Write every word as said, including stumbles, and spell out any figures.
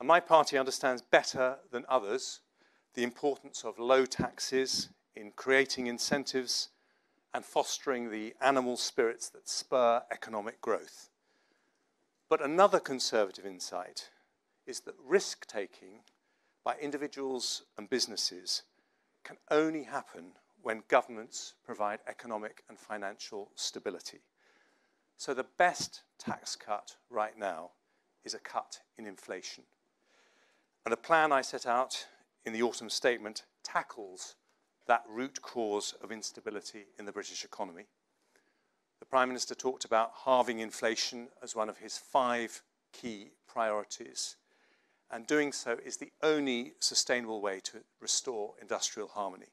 And my party understands better than others the importance of low taxes in creating incentives and fostering the animal spirits that spur economic growth. But another conservative insight is that risk-taking by individuals and businesses can only happen when governments provide economic and financial stability. So the best tax cut right now is a cut in inflation. And the plan I set out in the autumn statement tackles that root cause of instability in the British economy. The Prime Minister talked about halving inflation as one of his five key priorities, and doing so is the only sustainable way to restore industrial harmony.